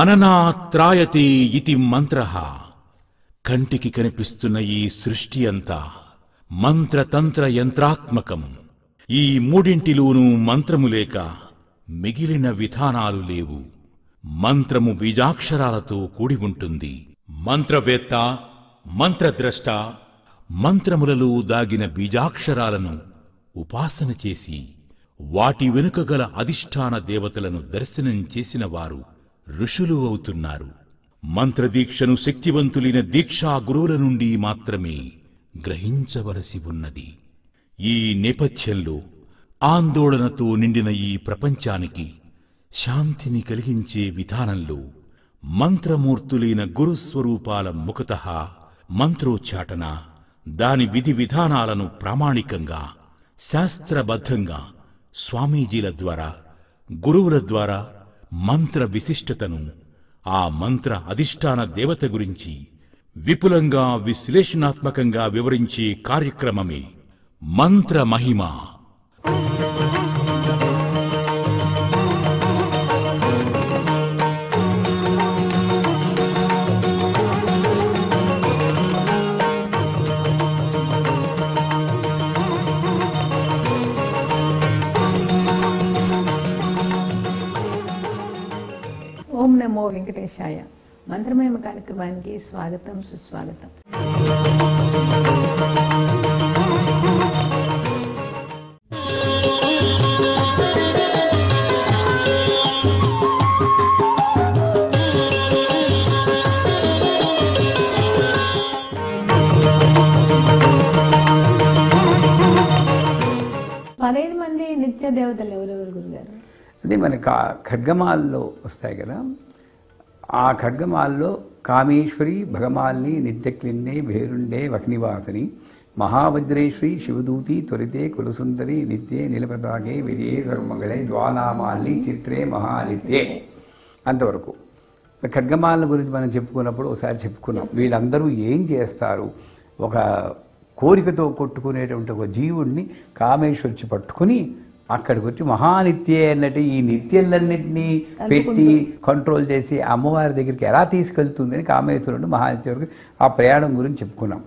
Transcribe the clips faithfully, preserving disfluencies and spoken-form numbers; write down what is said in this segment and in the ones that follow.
మననాత్రాయతి ఇతి మంత్రః. కంటికి కనిపిస్తున్న ఈ సృష్టి అంతా మంత్ర తంత్ర యంత్రాత్మకం. ఈ మూడింటిలోనూ మంత్రము లేక మిగిలిన విధానాలు లేవు. మంత్రము బీజాక్షరాలతో కూడి ఉంటుంది. మంత్రవేత్త, మంత్రద్రష్ట మంత్రములలో దాగిన బీజాక్షరాలను ఉపాసన చేసి వాటి వెనుక గల అధిష్టాన దేవతలను దర్శనం చేసిన వారు ఋషులు అవుతున్నారు. మంత్రదీక్షను శక్తివంతులైన దీక్షా గురువుల నుండి మాత్రమే గ్రహించవలసి ఉన్నది. ఈ నేపథ్యంలో ఆందోళనతో నిండిన ఈ ప్రపంచానికి శాంతిని కలిగించే విధానంలో మంత్రమూర్తులైన గురుస్వరూపాల ముఖతః మంత్రోచ్చాటన, దాని విధి విధానాలను ప్రామాణికంగా శాస్త్రబద్ధంగా స్వామీజీల ద్వారా గురువుల ద్వారా మంత్ర విశిష్టతను, ఆ మంత్ర అధిష్టాన దేవత గురించి విపులంగా విశ్లేషణాత్మకంగా వివరించే కార్యక్రమమే మంత్ర మహిమ. నమో వెంకటేశాయ. మంత్రమహిమ కార్యక్రమానికి స్వాగతం, సుస్వాగతం. పదహైదు మంది నిత్య దేవతలు ఎవరెవరు గురుగారు? అది మనకు ఖడ్గమాల్లో వస్తాయి కదా. ఆ ఖడ్గమాల్లో కామేశ్వరి, భగమాలిని, నిత్యక్లిన్నే, భేరుండే, వక్నివాసని, మహావజ్రేశ్వరి, శివదూతి, త్వరితే, కులసుందరి, నిత్యే, నీలపతాకే, విజయే, సర్వమంగళే, జ్వాలామాలిని, చిత్రే, మహానిత్యే. అంతవరకు ఖడ్గమాల గురించి మనం చెప్పుకున్నప్పుడు ఒకసారి చెప్పుకున్నాం. వీళ్ళందరూ ఏం చేస్తారు? ఒక కోరికతో కొట్టుకునేటువంటి ఒక జీవుడిని కామేశ్వరి పట్టుకుని అక్కడికి వచ్చి మహానిత్యే అన్నట్టు ఈ నిత్యలన్నింటినీ పెట్టి కంట్రోల్ చేసి అమ్మవారి దగ్గరికి ఎలా తీసుకెళ్తుంది అని కామేశ్వరుడు మహానిత్య వరకు ఆ ప్రయాణం గురించి చెప్పుకున్నాం.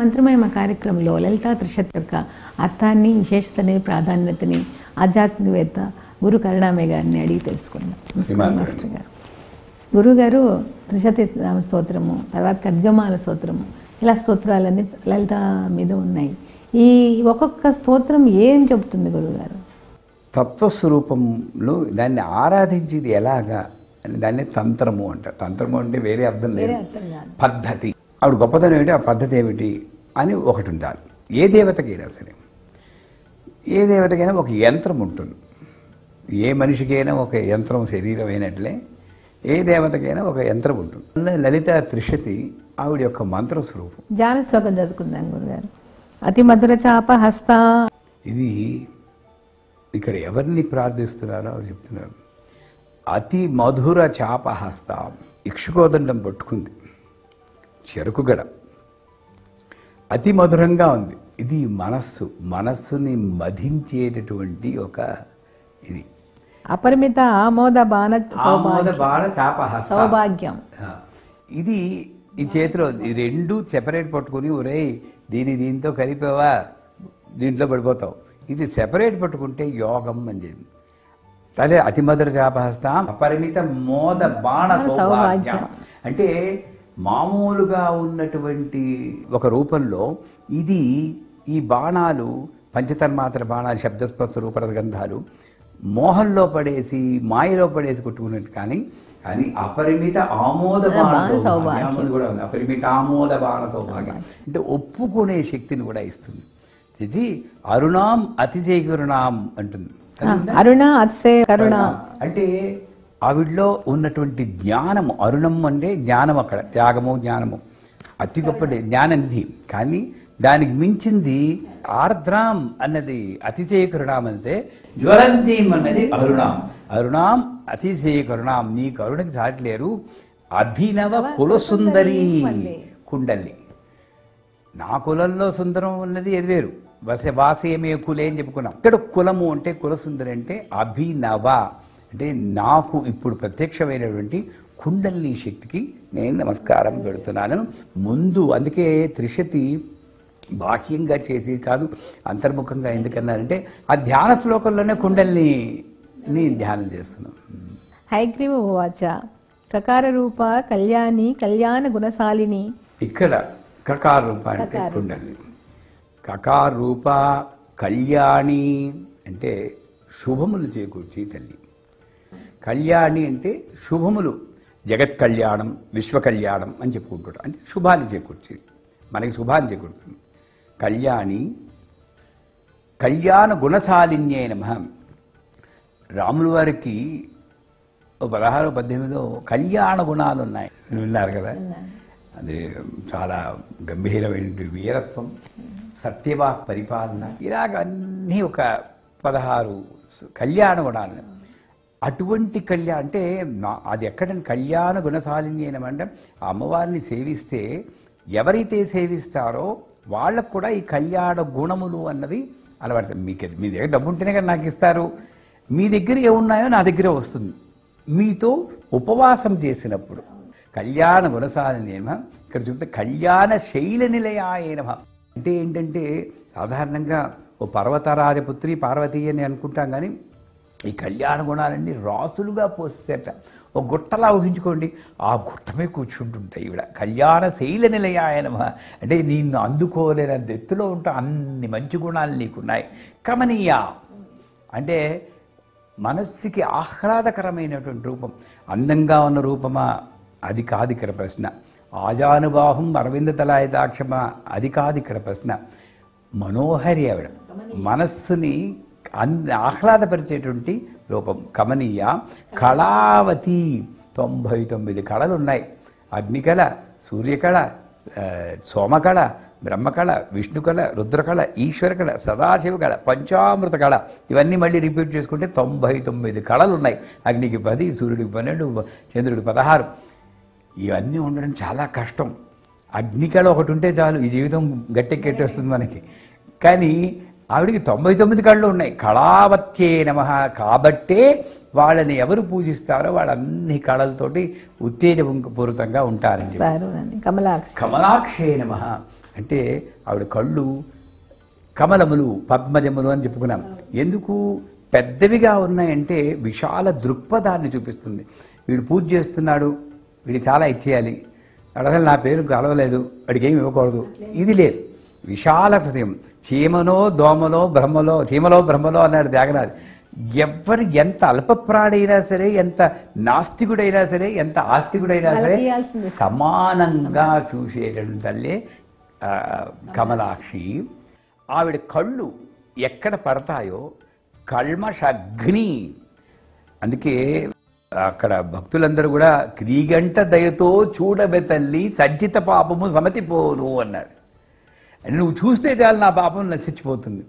మంత్రమహిమ కార్యక్రమంలో లలితా త్రిషత్ యొక్క అర్థాన్ని, విశేషతని, ప్రాధాన్యతని ఆధ్యాత్మికవేత్త గురు కరుణామయ్య గారిని అడిగి తెలుసుకున్నాం. మాస్టర్ గారు, గురుగారు త్రిషత్ స్తోత్రము, తర్వాత ఖడ్గమాల స్తోత్రము, ఇలా స్తోత్రాలన్నీ లలిత మీద ఉన్నాయి. ఈ ఒక్కొక్క స్తోత్రం ఏం చెబుతుంది గురువుగారు? తత్వస్వరూపంలో దాన్ని ఆరాధించేది ఎలాగా అని దాన్ని తంత్రము అంటారు. తంత్రము అంటే వేరే అర్థం లేదు, పద్ధతి. ఆవిడ గొప్పతనం ఏమిటి, ఆ పద్ధతి ఏమిటి అని ఒకటి ఉండాలి. ఏ దేవతకైనా సరే, ఏ దేవతకైనా ఒక యంత్రం ఉంటుంది. ఏ మనిషికైనా ఒక యంత్రం శరీరం అయినట్లే ఏ దేవతకైనా ఒక యంత్రం ఉంటుంది. లలిత త్రిషతి ఆవిడ యొక్క మంత్ర స్వరూపం. ధ్యాన శ్లోకం చదువుకుందాం గురుగారు. అతి మధుర చాప హస్త. ఇది ఇక్కడ ఎవరిని ప్రార్థిస్తున్నారో ఆవిడ చెప్తున్నారు. అతి మధుర చాప హస్త, ఇక్షుకోదండం పట్టుకుంది, చెరుకు గడ. అతి మధురంగా ఉంది. ఇది మనస్సు, మనస్సుని మధించేటటువంటి ఒక ఇది. అపరిమిత ఆమోద బాణ సౌభాగ్యం. ఇది ఈ చేతిలో ఈ రెండు సెపరేట్ పట్టుకుని ఒరే దీని దీంతో కలిపావా దీంట్లో పడిపోతావు. ఇది సెపరేట్ పట్టుకుంటే యోగం అని చెప్పింది. అదే అతి మధుర చాపహస్తాం అపరిమిత మోద బాణ సౌభాగ్యం అంటే మామూలుగా ఉన్నటువంటి ఒక రూపంలో ఇది ఈ బాణాలు పంచతన్మాత్ర బాణాలు, శబ్దస్పర్శ రూపరసగంధాలు మోహంలో పడేసి మాయలో పడేసి కొట్టుకున్నట్టు. కానీ కానీ అపరిమిత ఆమోద బాణ సౌభాగ్యం కూడా ఉంది. అపరిమిత ఆమోద బాణ సౌభాగ్యం అంటే ఒప్పుకునే శక్తిని కూడా ఇస్తుంది. తెచ్చి అరుణాం అతిశయ కరుణాం అంటుంది. అరుణ అతిశయ కరుణ అంటే ఆవిడలో ఉన్నటువంటి జ్ఞానము. అరుణం అంటే జ్ఞానం, అక్కడ త్యాగము జ్ఞానము, అతి గొప్ప జ్ఞాననిధి. కానీ దానికి మించింది ఆర్ద్రాం అన్నది అతిశయకరుణాం. అంటే జ్వలంతీం అన్నది అరుణాం. అరుణాం అతిశయకరుణాం, నీ కరుణకి దాటి లేరు. అభినవ కులసుందరి కుండలి, నా కులంలో సుందరం ఉన్నది అది వేరు, వసే వాసేమే కులేని చెప్పుకున్నాం. ఇక్కడ కులము అంటే కులసుందరి అంటే అభినవ అంటే నాకు ఇప్పుడు ప్రత్యక్షమైనటువంటి కుండలిని శక్తికి నేను నమస్కారం పెడుతున్నాను ముందు. అందుకే త్రిశతి బాహ్యంగా చేసేది కాదు, అంతర్ముఖంగా. ఎందుకన్నారంటే ఆ ధ్యాన శ్లోకంలోనే కుండలిని ధ్యానం చేస్తున్నాం. హైగ్రీవ వాచ కకార రూప కళ్యాణి కళ్యాణ గుణశాలిని. ఇక్కడ కకార రూప అంటే కుండలిని, కకార రూప కళ్యాణి అంటే శుభములు చేకూర్చి తల్లి, కళ్యాణి అంటే శుభములు, జగత్ కళ్యాణం విశ్వ కళ్యాణం అని చెప్పుకుంటాడు. అంటే శుభాన్ని చేకూర్చేది, మనకి శుభాన్ని చేకూరుతుంది. కళ్యాణి కళ్యాణ గుణశాలిన్యే నమః. రాముల వారికి పదహారో పద్దెనిమిదో కళ్యాణ గుణాలు ఉన్నాయి, విన్నారు కదా. అది చాలా గంభీరమైన వీరత్వం, సత్యవాక్ పరిపాలన, ఇలాగ అన్నీ ఒక పదహారు కళ్యాణ గుణాలు. అటువంటి కళ్యాణ అంటే అది ఎక్కడని కళ్యాణ గుణశాలిని ఏమంటే ఆ అమ్మవారిని సేవిస్తే ఎవరైతే సేవిస్తారో వాళ్ళకు కూడా ఈ కళ్యాణ గుణములు అన్నవి అలవాటు. మీకు మీ దగ్గర డబ్బు ఉంటేనే కదా నాకు ఇస్తారు, మీ దగ్గర ఏమున్నాయో నా దగ్గర వస్తుంది. మీతో ఉపవాసం చేసినప్పుడు కళ్యాణ గుణశాలినేమ. ఇక్కడ చూస్తే కళ్యాణ శైల నిలయాయనమ అంటే ఏంటంటే సాధారణంగా ఓ పర్వతరాజపుత్రి పార్వతీ అని అనుకుంటాం, కానీ ఈ కళ్యాణ గుణాలన్నీ రాసులుగా పోసేట ఒక గుట్టలా ఊహించుకోండి. ఆ గుట్టమే కూర్చుంటుంటాయి ఇవిడ. కళ్యాణ శైల నిలయాయనమ అంటే నిన్ను అందుకోలేనంత ఎత్తులో ఉంటా, అన్ని మంచి గుణాలు నీకున్నాయి. కమనీయ అంటే మనస్సుకి ఆహ్లాదకరమైనటువంటి రూపం, అందంగా ఉన్న రూపమా, అది కాదు ఇక్కడ ప్రశ్న. ఆజానుబాహం అరవింద తలాయదాక్షమా, అది కాదు ఇక్కడ ప్రశ్న. మనోహరి ఆవిడ, మనస్సుని అంద ఆహ్లాదపరిచేటువంటి రూపం కమనీయ. కళావతి, తొంభై తొమ్మిది కళలు ఉన్నాయి. అగ్నికళ, సూర్యకళ, సోమకళ, బ్రహ్మకళ, విష్ణుకళ, రుద్రకళ, ఈశ్వరకళ, సదాశివకళ, పంచామృత కళ, ఇవన్నీ మళ్ళీ రిపీట్ చేసుకుంటే తొంభై తొమ్మిది కళలు ఉన్నాయి. అగ్నికి పది, సూర్యుడికి పన్నెండు, చంద్రుడికి పదహారు. ఇవన్నీ ఉండడం చాలా కష్టం. అగ్నికళ ఒకటి ఉంటే చాలు ఈ జీవితం గట్టెక్కెట్టేస్తుంది మనకి. కానీ ఆవిడికి తొంభై తొమ్మిది కళ్ళు ఉన్నాయి. కళావత్యే నమః. కాబట్టే వాళ్ళని ఎవరు పూజిస్తారో వాళ్ళన్ని కళలతోటి ఉత్తేజపూరితంగా ఉంటారని చెప్పి కమలాక్షి కమలాక్షే నమః అంటే ఆవిడ కళ్ళు కమలములు పద్మజములు అని చెప్పుకున్నాం. ఎందుకు పెద్దవిగా ఉన్నాయంటే విశాల దృక్పథాన్ని చూపిస్తుంది. వీడు పూజ చేస్తున్నాడు, వీడు చాలా ఇచ్చేయాలి, అసలు నా పేరు కలవలేదు, వాడికి ఏమి ఇవ్వకూడదు, ఇది లేదు. విశాల హృదయం. చీమలో దోమలో బ్రహ్మలో చీమలో బ్రహ్మలో అన్నాడు త్యాగరాజు. ఎవరు ఎంత అల్పప్రాడైనా సరే, ఎంత నాస్తికుడైనా సరే, ఎంత ఆస్తికుడైనా సరే సమానంగా చూసేటటువంటి తల్లే కమలాక్షి. ఆవిడ కళ్ళు ఎక్కడ పడతాయో కల్మషగ్ని. అందుకే అక్కడ భక్తులందరూ కూడా క్రీగంట దయతో చూడబె తల్లి సజ్జిత పాపము సమతిపోను అన్నాడు. నువ్వు చూస్తే చాలు నా పాపం నశించిపోతుంది.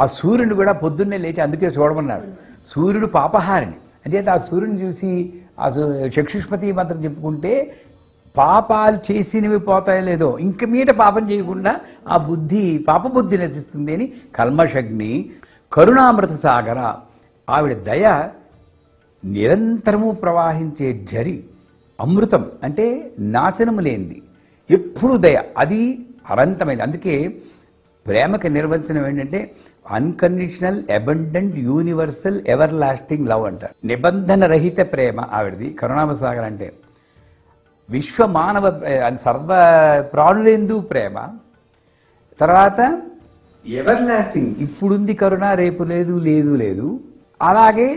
ఆ సూర్యుడు కూడా పొద్దున్నే లేచి అందుకే చూడమన్నాడు. సూర్యుడు పాపహారిణి అంచేత ఆ సూర్యుని చూసి ఆ చక్షుష్పతి మంత్రం చెప్పుకుంటే పాపాలు చేసినవి పోతాయో లేదో, ఇంక మీద పాపం చేయకుండా ఆ బుద్ధి పాపబుద్ధి నశిస్తుంది అని. కల్మషగ్ని కరుణామృత సాగర, ఆవిడ దయ నిరంతరము ప్రవాహించే జరి, అమృతం అంటే నాశనము లేనిది, ఎప్పుడు దయ, అది అనంతమైనది. అందుకే ప్రేమకి నిర్వచనం ఏంటంటే unconditional abundant universal everlasting love అంటారు. నిబంధన రహిత ప్రేమ ఆవిడది. కరుణామసాగర్ అంటే విశ్వ మానవ సర్వ ప్రాణులేందు ప్రేమ. తర్వాత ఎవర్ లాస్టింగ్, ఇప్పుడుంది కరుణ, రేపు లేదు, లేదు లేదు. అలాగే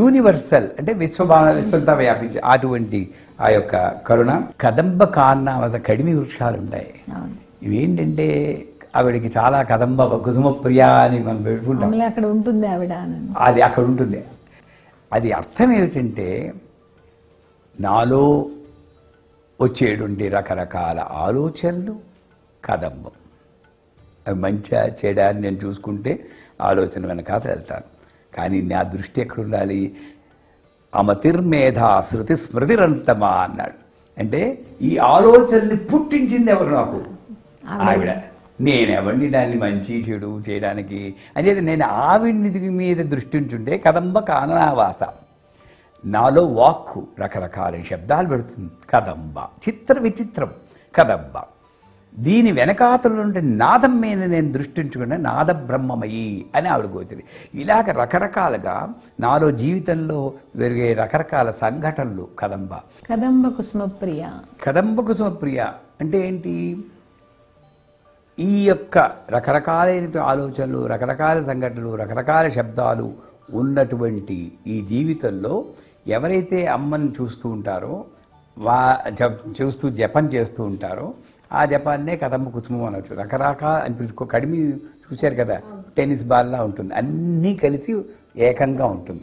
యూనివర్సల్ అంటే విశ్వ మానవ విశ్వంతా వ్యాపించి అటువంటి ఆ యొక్క కరుణ. కదంబ కాన్నామస కడిమి వృక్షాలు ఉంటాయి. ఇవేంటంటే ఆవిడకి చాలా కదంబ కుసుమ ప్రియ అని మనం పెట్టుకుంటాం. అక్కడ ఉంటుంది ఆవిడ, అది అక్కడ ఉంటుంది. అది అర్థం ఏమిటంటే నాలో వచ్చేటువంటి రకరకాల ఆలోచనలు కదంబం, అవి మంచిగా చెడా అని నేను చూసుకుంటే ఆలోచన వెనకాల వెళ్తాను. కానీ నా దృష్టి ఎక్కడుండాలి? అమతిర్మేధా శృతి స్మృతిరంతమా అన్నాడు. అంటే ఈ ఆలోచనని పుట్టించింది ఎవరు? నాకు ఆవిడ. నేనెవరిని దాన్ని మంచి చెడు చేయడానికి అని చెప్పి నేను ఆవిడ్ని మీద దృష్టి ఉంచుంటే కదంబ కాననావాస నాలో వాక్కు రకరకాల శబ్దాలు పెడుతుంది. కదంబ చిత్ర విచిత్రం. కదంబ దీని వెనకాతలు ఉంటే నాదం మీద నేను దృష్టి ఉంచుకుంటే నాద బ్రహ్మమయి అని ఆవిడగోతుంది. ఇలాగ రకరకాలుగా నాలో జీవితంలో జరిగే రకరకాల సంఘటనలు కదంబ. కదంబ కుసుమప్రియ. కదంబ కుసుమప్రియ అంటే ఏంటి? ఈ యొక్క రకరకాలైన ఆలోచనలు, రకరకాల సంఘటనలు, రకరకాల శబ్దాలు ఉన్నటువంటి ఈ జీవితంలో ఎవరైతే అమ్మని చూస్తూ ఉంటారో, వా చూస్తూ జపం చేస్తూ ఉంటారో ఆ జపాన్నే కదంబ కుసుమం అనొచ్చు. రకరకాల అనిపించుకో కడిమి చూశారు కదా, టెన్నిస్ బాల్లా ఉంటుంది, అన్నీ కలిసి ఏకంగా ఉంటుంది.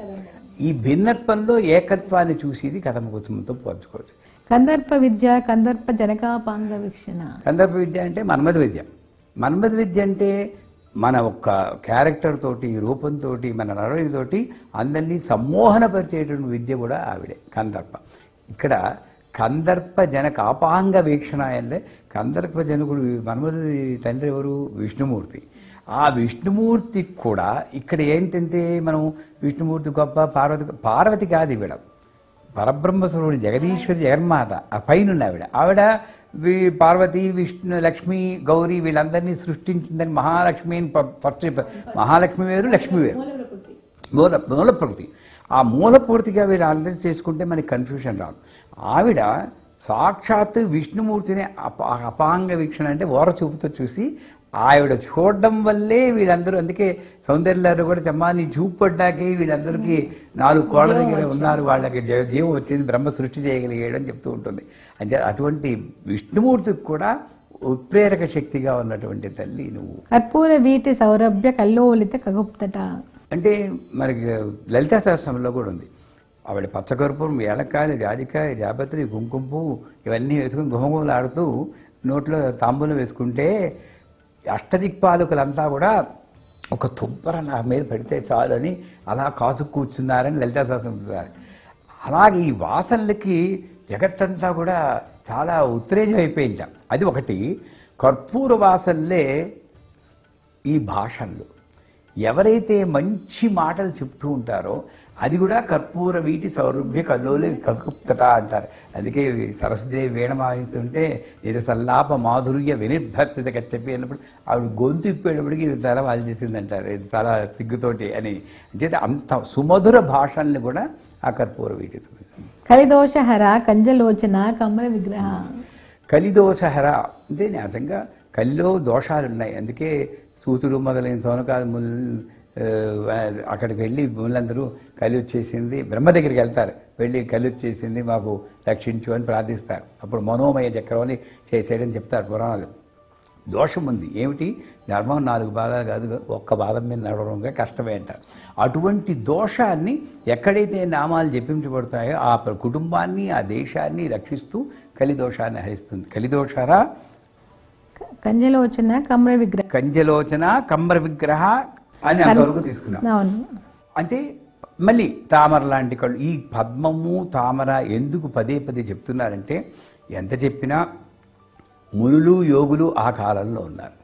ఈ భిన్నత్వంలో ఏకత్వాన్ని చూసేది కదంబ కుసుమంతో పోల్చుకోవచ్చు. కందర్ప విద్య, కందర్ప జనకాపాంగ వీక్షణ. కందర్ప విద్య అంటే మన్మథ విద్య. మన్మథ విద్య అంటే మన ఒక్క క్యారెక్టర్ తోటి, రూపంతో, మన నడవడితోటి అందరినీ సమ్మోహనపరిచేటువంటి విద్య కూడా ఆవిడే కందర్ప. ఇక్కడ కందర్ప జనకాపాంగ వీక్షణ అంటే కందర్ప జనకుడు మన్మథుడి తండ్రి ఎవరు? విష్ణుమూర్తి. ఆ విష్ణుమూర్తి కూడా ఇక్కడ ఏంటంటే మనం విష్ణుమూర్తి గొప్ప, పార్వతి పార్వతి కాదు ఇవిడ, పరబ్రహ్మస్వరూపుడు జగదీశ్వరి జగన్మాత. ఆ పైన ఆవిడ ఆవిడ వి పార్వతి, విష్ణు, లక్ష్మి, గౌరీ వీళ్ళందరినీ సృష్టించిందని మహాలక్ష్మి అని ఫస్ట్. మహాలక్ష్మి వేరు, లక్ష్మి వేరు. మూల మూల ప్రకృతి. ఆ మూల ప్రకృతిగా వీళ్ళందరూ చేసుకుంటే మనకి కన్ఫ్యూషన్ రాదు. ఆవిడ సాక్షాత్ విష్ణుమూర్తిని అపాంగ వీక్షణ అంటే ఓర చూపుతో చూసి ఆవిడ చూడడం వల్లే వీళ్ళందరూ, అందుకే సౌందర్యలారు కూడా చెమ్మా నీ చూపు పడ్డాకే వీళ్ళందరికీ నాలుగు కోళ్ళ దగ్గర ఉన్నారు, వాళ్ళకి జీవం వచ్చింది, బ్రహ్మ సృష్టి చేయగలిగాడని చెప్తూ ఉంటుంది. అంటే అటువంటి విష్ణుమూర్తికి కూడా ఉత్ప్రేరక శక్తిగా ఉన్నటువంటి తల్లి నువ్వు. కర్పూర వీటి సౌరభ్య కల్లోలిత కగుప్తట అంటే మనకి లలితా శాస్త్రంలో కూడా ఉంది. ఆవిడ పచ్చకర్పూరం, ఏలకాయలు, జాజికాయ, జాపత్రి, కుంకుమ పువ్వు ఇవన్నీ వేసుకుని గుమగుమలు ఆడుతూ నోట్లో తాంబూలం వేసుకుంటే అష్టదిక్పాలకులంతా కూడా ఒక తుబ్బర నా మీద పెడితే చాలు అని అలా కాసు కూర్చున్నారని లలితా శాస్త్రం. అలాగే ఈ వాసనలకి జగత్తంతా కూడా చాలా ఉత్తేజం అయిపోయింది. అది ఒకటి. కర్పూర వాసనలే ఈ భాషణలు. ఎవరైతే మంచి మాటలు చెప్తూ ఉంటారో అది కూడా కర్పూర వీటి సౌరభ్య కల్లోలే కగుప్తట అంటారు. అందుకే సరస్వతిదేవి వీణ వాయిస్తుంటే ఇది సల్లాప మాధుర్య వినిర్భర్తిత చెప్పి అన్నప్పుడు ఆవిడ గొంతు ఇప్పేటప్పటికి తల వాళ్ళు చేసింది అంటారు, ఇది చాలా సిగ్గుతోటి అని. అంటే అంత సుమధుర భాషల్ని కూడా ఆ కర్పూర వీటి. కలిదోషహర కంజలోచన కమల విగ్రహ. కలిదోషహర అంటే నిజంగా కల్లో దోషాలు ఉన్నాయి, అందుకే సూతుడు మొదలైన సోనకాలు ముళ్ళు అక్కడికి వెళ్ళి ముళ్ళందరూ కలి వచ్చేసింది, బ్రహ్మ దగ్గరికి వెళ్తారు, వెళ్ళి కలి వచ్చేసింది మాకు రక్షించు అని ప్రార్థిస్తారు. అప్పుడు మనోమయ చక్రవర్తి చేసేయడం చెప్తారు పురాణాలు. దోషం ఉంది ఏమిటి? ధర్మం నాలుగు బాధలు కాదు, ఒక్క బాధం మీద నడవడంగా కష్టమే అంటారు. అటువంటి దోషాన్ని ఎక్కడైతే నామాలు జపించబడతాయో ఆ కుటుంబాన్ని, ఆ దేశాన్ని రక్షిస్తూ కలిదోషాన్ని హరిస్తుంది. కలిదోషారా కంజలోచన కమ్ర విగ్రహ. కంజలోచన కమ్ర విగ్రహ అని అంతవరకు తీసుకున్నాం. అంటే మళ్ళీ తామర లాంటి కళ్ళు. ఈ పద్మము తామర ఎందుకు పదే పదే చెప్తున్నారంటే ఎంత చెప్పినా మునులు యోగులు ఆ కాలంలో ఉన్నారు,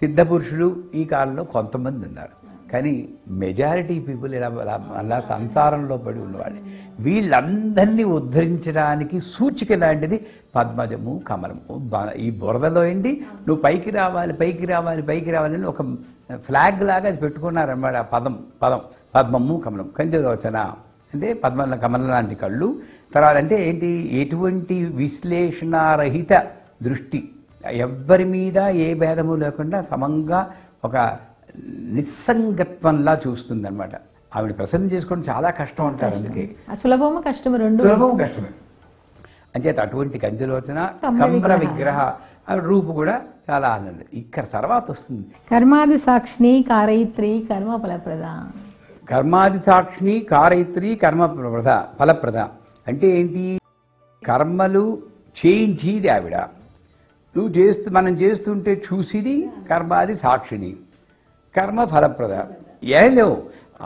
సిద్ధపురుషులు ఈ కాలంలో కొంతమంది ఉన్నారు, కానీ మెజారిటీ పీపుల్ ఇలా అలా సంసారంలో పడి ఉన్నవాళ్ళే. వీళ్ళందరినీ ఉద్ధరించడానికి సూచిక లాంటిది పద్మజము కమలము. ఈ బురదలో ఏంటి నువ్వు పైకి రావాలి, పైకి రావాలి, పైకి రావాలని ఒక ఫ్లాగ్ లాగా అది పెట్టుకున్నారన్నమాట. ఆ పదం పదం పద్మము కమలం. కంజలోచన అంటే పద్మ కమలం లాంటి కళ్ళు. తర్వాత అంటే ఏంటి? ఎటువంటి విశ్లేషణారహిత దృష్టి, ఎవ్వరి మీద ఏ భేదము లేకుండా సమంగా ఒక నిస్సంగత్వంలా చూస్తుంది అనమాట. ఆవిడ ప్రసన్నం చేసుకోవడం చాలా కష్టం అంటారు, అందుకే సులభము కష్టము రెండు సులభము కష్టమే అని చేత అటువంటి కంజలోచన కమ్ర విగ్రహ రూపు కూడా చాలా ఆనందం. ఇక్కడ తర్వాత వస్తుంది కర్మాది సాక్షిణి కారయిత్రి కర్మ ఫలప్రద. కర్మాది సాక్షిణి కారయిత్రి కర్మ ప్రద ఫలప్రద అంటే ఏంటి? కర్మలు చేయించేది ఆవిడ. నువ్వు చేస్తూ మనం చేస్తుంటే చూసేది కర్మాది సాక్షిణి కర్మ ఫలప్రద. ఏం లేవు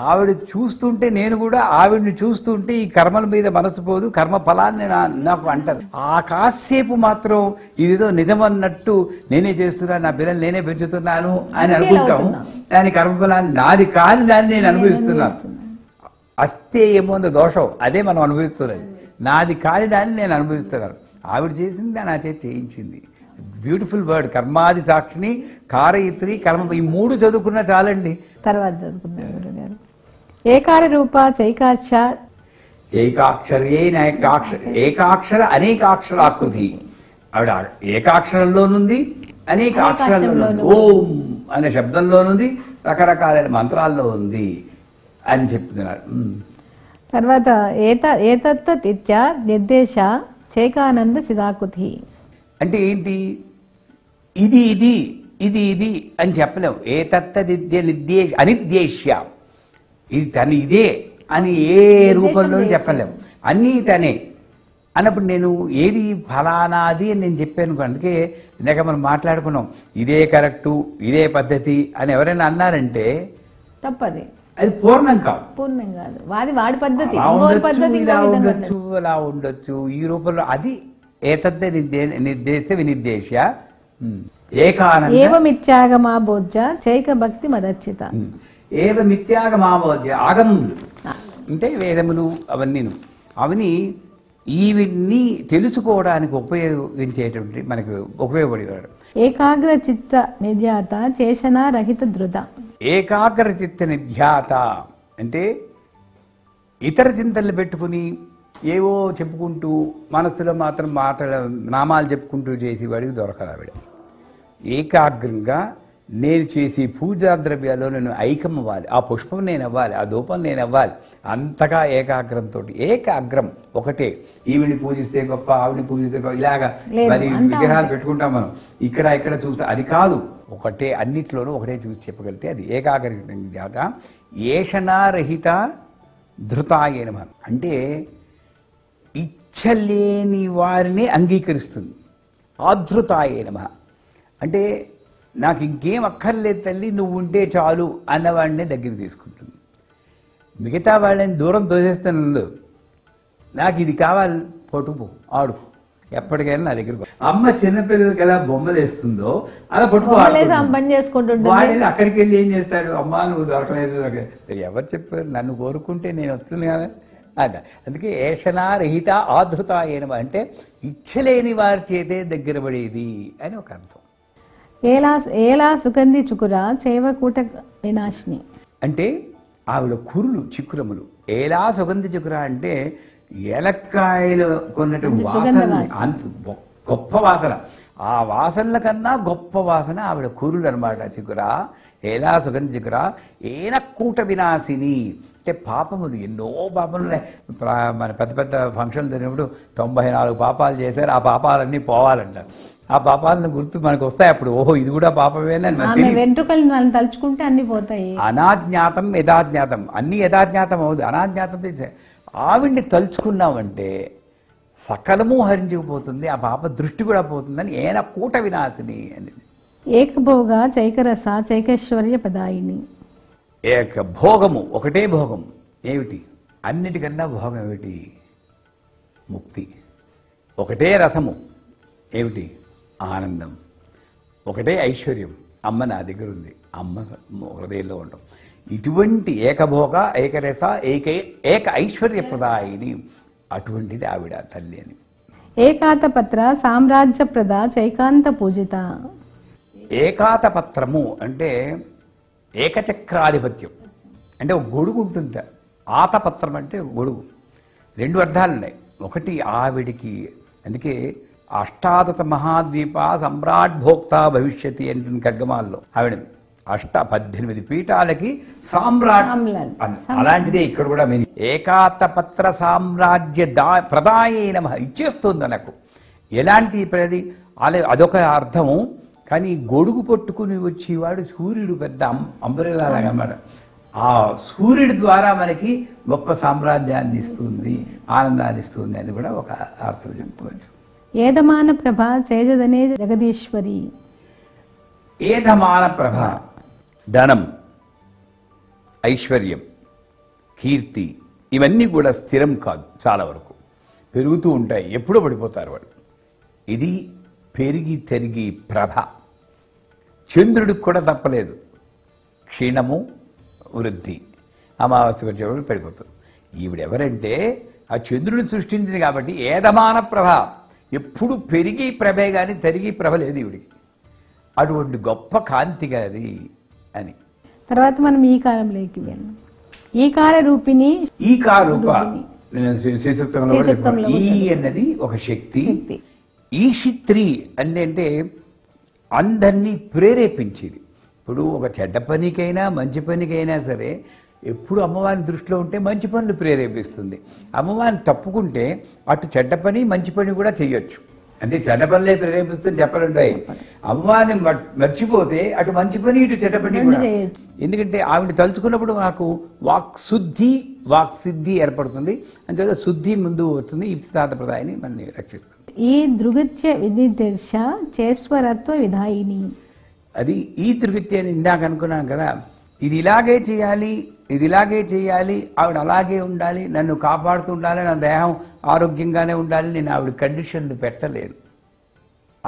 ఆవిడ చూస్తుంటే నేను కూడా ఆవిడ్ని చూస్తుంటే ఈ కర్మల మీద మనసు పోదు, కర్మ ఫలాన్ని నాకు అంటారు. ఆ కాసేపు మాత్రం ఇదిదో నిజమన్నట్టు నేనే చేస్తున్నా, నా బిడ్డలు నేనే పెంచుతున్నాను అని అనుకుంటాము. దాని కర్మఫలాన్ని నాది కాని దాన్ని నేను అనుభవిస్తున్నాను. అస్తే ఏమోందో దోషం అదే మనం అనుభవిస్తున్నది. నాది కాని దాన్ని నేను అనుభవిస్తున్నాను. ఆవిడ చేసింది నా చేతి చేయించింది. Beautiful word. కర్మాది సాక్షిని, కారయిత్రి, కర్మ, ఈ మూడు చదువుకున్నా చాలండి. తర్వాత చదువుకున్నాం గురుగారు ఏకార రూప చైకాక్ష చైకాక్షరే నాయకాక్ష ఏకాక్షర అనేకాక్షరాకృతి. ఆవిడ ఏకాక్షరంలోనుంది, అనేక అక్షరంలో ఓం అనే శబ్దంలోనుంది, రకరకాలైన మంత్రాల్లో ఉంది అని చెప్తున్నారు. తర్వాత ఏతత్తిత్య నిర్దేశ చైకానంద చిదాకృతి అంటే ఏంటి? ఇది ఇది ఇది ఇది అని చెప్పలేము. ఏ తత్త్య నిర్దేశ అనిర్దేశ్య ఇది తను ఇదే అని ఏ రూపంలో చెప్పలేము. అన్నీ తనే అన్నప్పుడు నేను ఏది ఫలానాది అని నేను చెప్పాను. అందుకే ఇందాక మనం మాట్లాడుకున్నాం, ఇదే కరెక్టు ఇదే పద్ధతి అని ఎవరైనా అన్నారంటే తప్పది, అది పూర్ణం కాదు. పూర్ణం కాదు, వాది వాడి పద్ధతి. ఇలా ఉండొచ్చు, అలా ఉండొచ్చు, ఈ రూపంలో అది ఏతద్ద నిర్దేశ వినిర్దేశ ఏకానందోజ చైక భక్తి మదర్చిత ఏవ మిథ్యాగమాబోధ్య. ఆగమములు అంటే వేదములు అవన్నీను. అవన్నీ ఈవిడ్ని తెలుసుకోవడానికి ఉపయోగించేటువంటి మనకు ఉపయోగపడేవాడు. ఏకాగ్ర చిత్త నిధ్యాత చేషణ రహిత ధృత. ఏకాగ్ర చిత్త నిధ్యాత అంటే ఇతర చింతనలు పెట్టుకుని ఏవో చెప్పుకుంటూ మనస్సులో మాత్రం మాటల నామాలు చెప్పుకుంటూ చేసి వాడికి దొరకదు ఆవిడ. ఏకాగ్రంగా నేను చేసి పూజా ద్రవ్యాల్లో నేను ఐకం అవ్వాలి, ఆ పుష్పం నేను అవ్వాలి, ఆ ధూపం నేను అవ్వాలి, అంతగా ఏకాగ్రంతో. ఏకాగ్రం ఒకటే. ఈవిడిని పూజిస్తే గొప్ప, ఆవిడిని పూజిస్తే గొప్ప, ఇలాగా మరి విగ్రహాలు పెట్టుకుంటాం మనం, ఇక్కడ ఇక్కడ చూస్తాం. అది కాదు, ఒకటే, అన్నిట్లోనూ ఒకటే చూసి చెప్పగలిగితే అది ఏకాగ్రత జాత. ఏషణారహిత ధృతాయనమ అంటే ఇచ్చలేని వారిని అంగీకరిస్తుంది. ఆధృతాయనమ అంటే నాకు ఇంకేం అక్కర్లేదు తల్లి, నువ్వు ఉంటే చాలు అన్నవాడినే దగ్గరికి తీసుకుంటుంది. మిగతా వాళ్ళని దూరం తోసేస్తాను. నాకు ఇది కావాలి, పట్టుకో, ఆడుకో, ఎప్పటికైనా నా దగ్గర. అమ్మ చిన్నపిల్లలకి ఎలా బొమ్మలు వేస్తుందో అలా పట్టుకోవాలి. వాడిని అక్కడికి వెళ్ళి ఏం చేస్తాడు? అమ్మ నువ్వు దొరకలేదు. ఎవరు చెప్పారు? నన్ను కోరుకుంటే నేను వస్తుంది కదా. అదే అందుకే ఏషణారహిత ఆధృతాయనమ అంటే ఇచ్చలేని వారి చేతే దగ్గర పడేది అని ఒక అర్థం. ఏలా ఏలా సుగంధి చుకురా చేవకూట వినాశిని అంటే ఆవిడ కురులు చిక్కురములు. ఏలా సుగంధి చుకురా అంటే ఏలక్కాయలు కొన్నటువంటి వాసన, అంత గొప్ప వాసన. ఆ వాసనల కన్నా గొప్ప వాసన ఆవిడ కురులు అనమాట. చికురా ఎలా సుగంధి చికురా ఏనకూట వినాశిని అంటే పాపములు, ఎన్నో పాపములు. మన పెద్ద పెద్ద ఫంక్షన్లు జరిగినప్పుడు తొంభై నాలుగు పాపాలు చేశారు, ఆ పాపాలన్నీ పోవాలంటారు. ఆ పాపాలను గుర్తు మనకు వస్తాయి అప్పుడు. ఓహో, ఇది కూడా పాపమేనని. వెంట్రుకలు తలుచుకుంటే అన్ని పోతాయి. అనాజ్ఞాతం యథాజ్ఞాతం, అన్ని యథాజ్ఞాతం అవుతుంది, అనాజ్ఞాతం తెచ్చే. ఆవిడ్ని తలుచుకున్నామంటే సకలము హరించుకుపోతుంది, ఆ పాప దృష్టి కూడా పోతుందని ఏన కూట వినాతిని అనేది. ఏకభోగా చైకరస చైకేశ్వర్య పదాయిని. ఏక భోగము, ఒకటే భోగం. ఏమిటి? అన్నిటికన్నా భోగం ఏమిటి? ముక్తి. ఒకటే రసము ఏమిటి? ఆనందం. ఒకటే ఐశ్వర్యం, అమ్మ నా దగ్గర ఉంది, అమ్మ హృదయంలో ఉండడం. ఇటువంటి ఏకభోగ ఏకరస ఏక ఏక ఐశ్వర్యప్రదాయిని అటువంటిది ఆవిడ తల్లి అని. ఏకాతపత్ర సామ్రాజ్యప్రద చైకాంత పూజిత. ఏకాతపత్రము అంటే ఏకచక్రాధిపత్యం అంటే ఒక గొడుగు ఉంటుంది. ఆతపత్రం అంటే గొడుగు. రెండు అర్థాలు ఉన్నాయి. ఒకటి ఆవిడికి, అందుకే అష్టాదత మహాద్వీప సమ్రాట్భోక్త భవిష్యతి అంటున్న కర్గమాల్లో ఆవిడ అష్ట పద్దెనిమిది పీఠాలకి సామ్రాట్. అలాంటిదే ఇక్కడ కూడా మేము ఏకాతపత్ర సామ్రాజ్య దా ప్రదాయైన ఇచ్చేస్తుంది నాకు. ఎలాంటి ప్రది అలా అదొక అర్థము. కానీ గొడుగు పట్టుకుని వచ్చేవాడు సూర్యుడు, పెద్ద అంబ్రెలా లాగా అన్నమాట. ఆ సూర్యుడి ద్వారా మనకి గొప్ప సామ్రాజ్యాన్ని ఇస్తుంది, ఆనందాన్ని ఇస్తుంది అని కూడా ఒక అర్థం చెప్పుకోవచ్చు. ఏదమాన ప్రభ చేజదనే జగదీశ్వరి. ఏధమాన ప్రభ ధనం, ఐశ్వర్యం, కీర్తి ఇవన్నీ కూడా స్థిరం కాదు. చాలా వరకు పెరుగుతూ ఉంటాయి, ఎప్పుడూ పడిపోతారు వాళ్ళు. ఇది పెరిగి తెరిగి ప్రభ. చంద్రుడికి కూడా తప్పలేదు, క్షీణము వృద్ధి. అమావాస్య వచ్చేవాళ్ళు పడిపోతుంది. ఈవిడెవరంటే ఆ చంద్రుని సృష్టించింది కాబట్టి ఏదమాన ప్రభ, ఎప్పుడు పెరిగి ప్రభే కానీ తరిగి ప్రభ లేదు ఈవిడికి. అటువంటి గొప్ప కాంతి అది అని. తర్వాత మనం ఈ కాలంలోకి వెళ్ళాం. ఈ కాల రూపిణి, ఈ కాల రూప ఈ అన్నది ఒక శక్తి. ఈషిత్రి అంటే అందరినీ ప్రేరేపించేది. ఇప్పుడు ఒక చెడ్డ పనికైనా మంచి పనికైనా సరే ఎప్పుడు అమ్మవారిని దృష్టిలో ఉంటే మంచి పనులు ప్రేరేపిస్తుంది. అమ్మవారిని తప్పుకుంటే అటు చెడ్డ పని మంచి పని కూడా చేయొచ్చు. అంటే చెడ్డ పనులే ప్రేరేపిస్తుంది చెప్పాలంటాయి. అమ్మవారిని మర్చిపోతే అటు మంచి పని ఇటు చెడ్డ పని కూడా. ఎందుకంటే ఆవిడ తలుచుకున్నప్పుడు నాకు వాక్ శుద్ధి వాక్ సిద్ధి ఏర్పడుతుంది. అంతే శుద్ధి ముందు వస్తుంది. ఈ సిద్ధాంత ప్రదాయాన్ని మనల్ని రక్షిస్తుంది. ఈ దృగత్య వినిర్దేశ చేశ్వరత్వ విధాయిని అది. ఈ దృగత్య ఇందాక అనుకున్నాను కదా, ఇది ఇలాగే చేయాలి, ఇది ఇలాగే చేయాలి, ఆవిడ అలాగే ఉండాలి, నన్ను కాపాడుతూ ఉండాలి, నా దేహం ఆరోగ్యంగానే ఉండాలి, నేను ఆవిడ కండిషన్లు పెట్టలేను.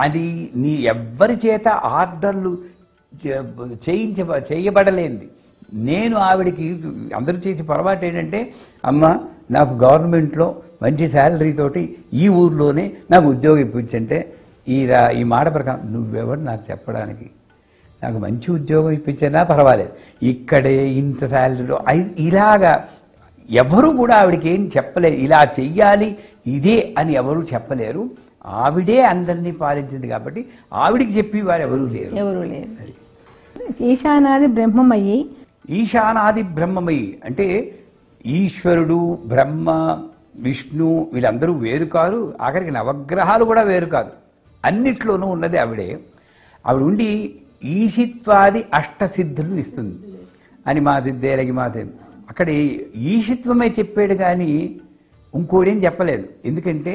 అది నీ ఎవ్వరి చేత ఆర్డర్లు చేయించ చేయబడలేంది. నేను ఆవిడకి అందరూ చేసే పొరపాటు ఏంటంటే, అమ్మ నాకు గవర్నమెంట్లో మంచి శాలరీతోటి ఈ ఊర్లోనే నాకు ఉద్యోగం ఇప్పించంటే, ఈ రా ఈ మాట ప్రకారం నువ్వెవరు నాకు చెప్పడానికి? నాకు మంచి ఉద్యోగం ఇప్పించినా పర్వాలేదు, ఇక్కడే ఇంత శాలరీలో ఇలాగా ఎవరు కూడా ఆవిడకి ఏం చెప్పలేరు. ఇలా చెయ్యాలి ఇదే అని ఎవరు చెప్పలేరు. ఆవిడే అందరినీ పాలించింది కాబట్టి ఆవిడికి చెప్పి వారు ఎవరూ లేరు, ఎవరూ లేరు. ఈశానాది బ్రహ్మమయ్యి, ఈశానాది బ్రహ్మమయ్యి అంటే ఈశ్వరుడు బ్రహ్మ విష్ణు వీళ్ళందరూ వేరు కాదు. ఆఖరికి నవగ్రహాలు కూడా వేరు కాదు, అన్నిట్లోనూ ఉన్నది ఆవిడే. ఆవిడ ఉండి ఈశిత్వాది అష్టసిద్ధులు ఇస్తుంది అని మా దేలగి మాతే అక్కడ ఈశిత్వమే చెప్పాడు కానీ ఇంకోడేం చెప్పలేదు. ఎందుకంటే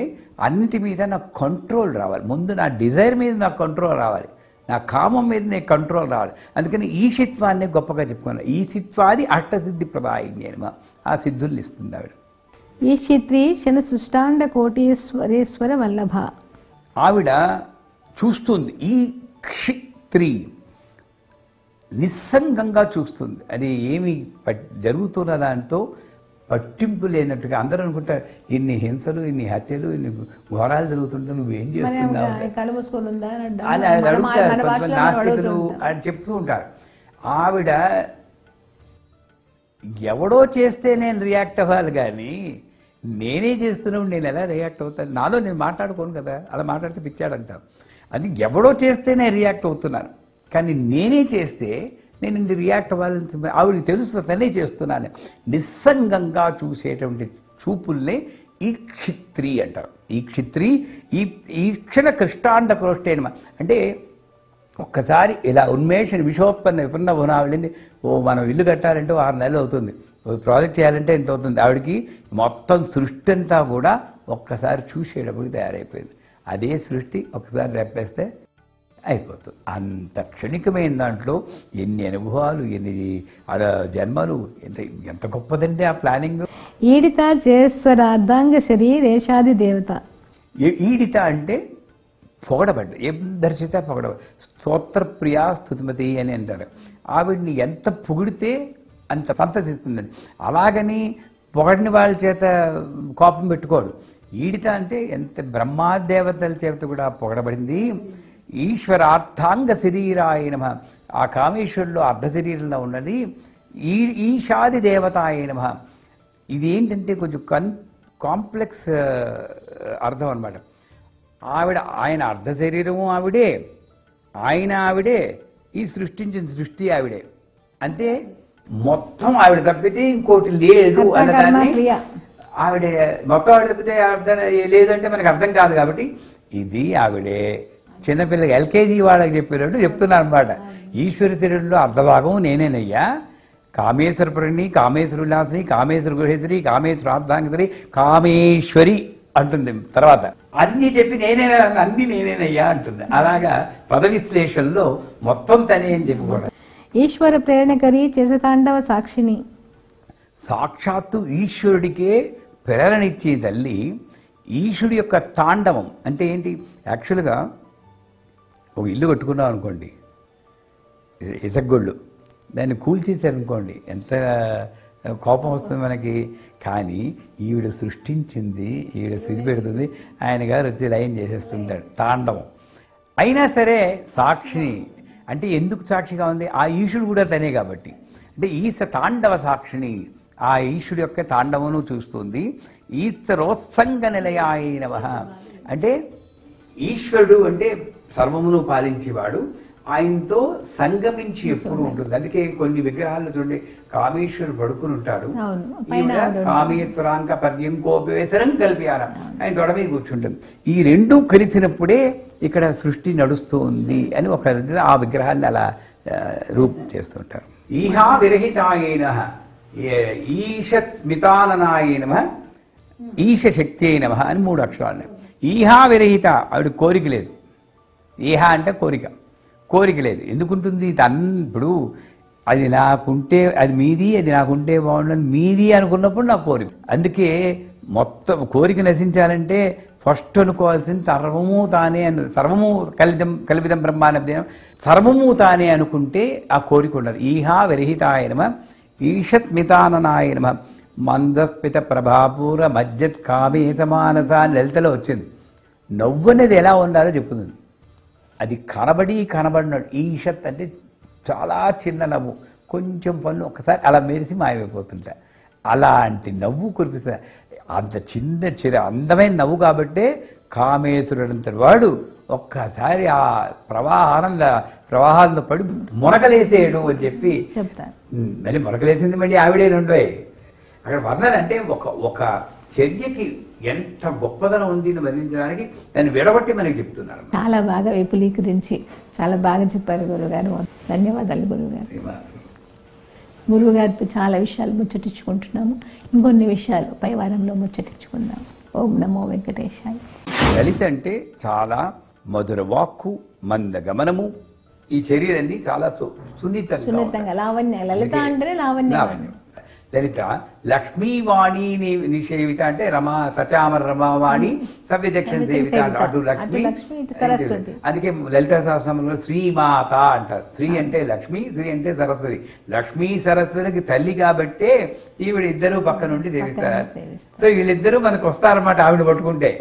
అన్నిటి మీద నాకు కంట్రోల్ రావాలి, ముందు నా డిజైర్ మీద నాకు కంట్రోల్ రావాలి, నా కామం మీద నేను కంట్రోల్ రావాలి. అందుకని ఈశిత్వాన్ని గొప్పగా చెప్పుకున్నాను. ఈశిత్వాది అష్టసిద్ధి ప్రదాయిని అని ఆ సిద్ధుల్ని ఇస్తుంది ఆవిడ. ఈశిత్రి శన సృష్టాండ కోటీశ్వరేశ్వర వల్లభ ఆవిడ చూస్తుంది. ఈ క్షి స్త్రీ నిస్సంగంగా చూస్తుంది. అది ఏమి జరుగుతున్న దాంతో పట్టింపు లేనట్టుగా. అందరూ అనుకుంటారు ఇన్ని హింసలు ఇన్ని హత్యలు ఇన్ని ఘోరాలు జరుగుతుంటే నువ్వేం చేస్తున్నావు అని అడుగుతారు నాస్తికులు అని చెప్తూ ఉంటారు. ఆవిడ ఎవడో చేస్తే నేను రియాక్ట్ అవ్వాలి కానీ నేనే చేస్తున్నావు, నేను ఎలా రియాక్ట్ అవుతాను? నాలో నేను మాట్లాడుకోను కదా, అలా మాట్లాడితే పిచ్చాడంటాను. అది ఎవడో చేస్తే నేను రియాక్ట్ అవుతున్నాను, కానీ నేనే చేస్తే నేను ఇది రియాక్ట్ అవ్వాల్సి. ఆవిడకి తెలుసు తనే చేస్తున్నాను. నిస్సంగంగా చూసేటువంటి చూపుల్నే ఈ క్షిత్రి అంటారు. ఈ క్షిత్రి ఈ ఈ క్షణ కృష్టాండ క్రోష్టేనమ అంటే ఒక్కసారి ఇలా ఉన్మేషణ విషోత్పన్న విపన్న భునావళిని. ఓ మనం ఇల్లు కట్టాలంటే ఆరు నెలలు అవుతుంది, ప్రాజెక్ట్ చేయాలంటే ఎంత అవుతుంది. ఆవిడికి మొత్తం సృష్టి అంతా కూడా ఒక్కసారి చూసేటప్పుడు తయారైపోయింది. అదే సృష్టి ఒకసారి రేపేస్తే అయిపోతుంది. అంత క్షణికమైన దాంట్లో ఎన్ని అనుభవాలు, ఎన్ని జన్మలు, ఎంత ఎంత గొప్పదండి ఆ ప్లానింగ్. ఈడిత చేశ్వరార్ధాంగ శరీరేషాది దేవత. ఈడిత అంటే పొగడబడ్డ, ఎందరి చేత పొగడబడ్డ, స్తోత్రప్రియ స్తుతిమతి అని అంటారు. ఆవిడ్ని ఎంత పొగిడితే అంత సంతసిస్తుందని. అలాగని పొగడిని వాళ్ళ చేత కోపం పెట్టుకోడు. ఈడిత అంటే ఎంత బ్రహ్మాదేవతల చేత కూడా పొగడబడింది. ఈశ్వరార్థాంగ శరీరాయ నమ ఆ కామేశ్వరులో అర్ధ శరీరంలో ఉన్నది ఈ ఈశాది దేవతాయ నమ. ఇది ఏంటంటే కొంచెం కన్ కాంప్లెక్స్ అర్థం అనమాట. ఆవిడ ఆయన అర్ధ శరీరము ఆవిడే, ఆయన ఆవిడే, ఈ సృష్టించిన సృష్టి ఆవిడే. అంటే మొత్తం ఆవిడ తప్పితే ఇంకోటి లేదు అన్నదాన్ని ఆవిడే మొక్క ఆడితే అర్థం లేదంటే మనకు అర్థం కాదు. కాబట్టి ఇది ఆవిడే. చిన్నపిల్లకి ఎల్కేజీ వాళ్ళకి చెప్పేటప్పుడు చెప్తున్నారు అనమాట. ఈశ్వరి శరీరంలో అర్ధభాగం నేనేనయ్యా, కామేశ్వరపురిణి, కామేశ్వర విలాసిని, కామేశ్వర గుహేశ్వరి, కామేశ్వర అర్ధాంగశ్వరి, కామేశ్వరి అంటుంది. తర్వాత అన్ని చెప్పి నేనే అన్ని నేనేనయ్యా అంటుంది. అలాగా పద విశ్లేషణలో మొత్తం తనే అని చెప్పుకోవడం. ఈశ్వర ప్రేరణకరి చేసే తాండవ సాక్షిని సాక్షాత్తు ఈశ్వరుడికే ప్రేరణిచ్చే తల్లి. ఈశ్వరుడి యొక్క తాండవం అంటే ఏంటి? యాక్చువల్గా ఒక ఇల్లు కట్టుకున్నాం అనుకోండి, ఇసగ్గొళ్ళు, దాన్ని కూల్చేసారనుకోండి ఎంత కోపం వస్తుంది మనకి. కానీ ఈవిడ సృష్టించింది, ఈవిడ సిద్ధి పెడుతుంది, ఆయన గారు వచ్చి లైన్ చేసేస్తుంటాడు, తాండవం. అయినా సరే సాక్షిని అంటే ఎందుకు సాక్షిగా ఉంది? ఆ ఈశుడు కూడా తనే కాబట్టి. అంటే ఈశ తాండవ సాక్షిని, ఆ ఈశుడు యొక్క తాండవను చూస్తుంది. ఈత రోత్సంగ నిలయ ఆయనవ అంటే ఈశ్వరుడు అంటే సర్వమును పాలించేవాడు, ఆయనతో సంగమించి ఎప్పుడు ఉంటుంది. అందుకే కొన్ని విగ్రహాలు చూడండి, కామేశ్వరుడు పడుకుని ఉంటారు, కామేశ్వరాంక పర్యం కోపేశ్వరం కల్పియాల, ఆయన తొడమే కూర్చుంటుంది. ఈ రెండు కలిసినప్పుడే ఇక్కడ సృష్టి నడుస్తుంది అని ఒక ఆ విగ్రహాన్ని అలా రూప్ చేస్తుంటారు. ఈహా విరహితాయన ఈషస్మితాననాయనమ ఈశ శక్తి అయినమ అని మూడు అక్షరాలు. ఈహా విరహిత ఆవిడ కోరిక లేదు. ఈహా అంటే కోరిక, కోరిక లేదు. ఎందుకుంటుంది? తన్ ఇప్పుడు అది నాకుంటే అది మీది, అది నాకుంటే బాగుండదు మీది అనుకున్నప్పుడు నా కోరిక. అందుకే మొత్తం కోరిక నశించాలంటే ఫస్ట్ అనుకోవాల్సింది సర్వము తానే అను, సర్వము కలితం కల్పితం బ్రహ్మానం, సర్వము తానే అనుకుంటే ఆ కోరిక ఉండదు. ఈహా విరహితాయనమ ఈషత్మితాననాయనమ మందస్మిత ప్రభాపూర మజ్జత్ కామేతమానస అని లలితలో వచ్చింది. నవ్వు అనేది ఎలా ఉండాలో చెప్తుంది. అది కనబడి కనబడినాడు. ఈషత్ అంటే చాలా చిన్న నవ్వు, కొంచెం పన్ను ఒకసారి అలా మెరిసి మాయమైపోతుంటా, అలాంటి నవ్వు కురిపిస్తా. అంత చిన్న చిర అందమైన నవ్వు కాబట్టే కామేశ్వరుడంతటి వాడు ఒక్కసారి ఆ ప్రవాహానంద ప్రవాహాల్లో పడి మొరకలేసేయడు అని చెప్పి చెప్తాను. మళ్ళీ మొరకలేసింది మళ్ళీ ఆవిడేనుండే అక్కడ వర్ణన. అంటే ఒక ఒక చర్యకి ఎంత గొప్పదనం ఉంది వర్ణించడానికి దాన్ని విడబట్టి మనకి చెప్తున్నారు. చాలా బాగా విపులీకరించి చాలా బాగా చెప్పారు గురువుగారు. ధన్యవాదాలు గురువుగారు. గురువుగారితో చాలా విషయాలు ముచ్చటించుకుంటున్నాము. ఇంకొన్ని విషయాలు పై వారంలో ముచ్చటించుకుందాం. ఓం నమో వెంకటేశాయ. లలిత అంటే చాలా మధుర వాక్కు, మంద గమనము, ఈ చర్యలన్నీ చాలా సున్నితంగా. లావణ్య లలిత అంటేనే లావణ్య. లలిత లక్ష్మీవాణి నిషేవిత అంటే రమా సచామర రమావాణి సవ్య దక్షిణ సేవిత అటు లక్ష్మి. అందుకే లలిత సహస్రనామంలో శ్రీమాత అంటారు. శ్రీ అంటే లక్ష్మి, శ్రీ అంటే సరస్వతి. లక్ష్మీ సరస్వతికి తల్లి కాబట్టే ఈవిడిద్దరూ పక్క నుండి సేవిస్తారు. సో వీళ్ళిద్దరూ మనకు వస్తారన్నమాట ఆవిడ పట్టుకుంటే.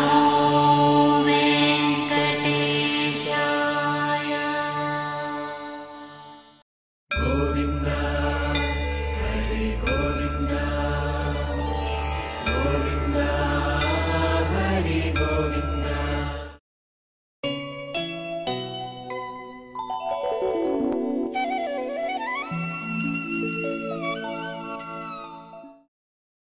No.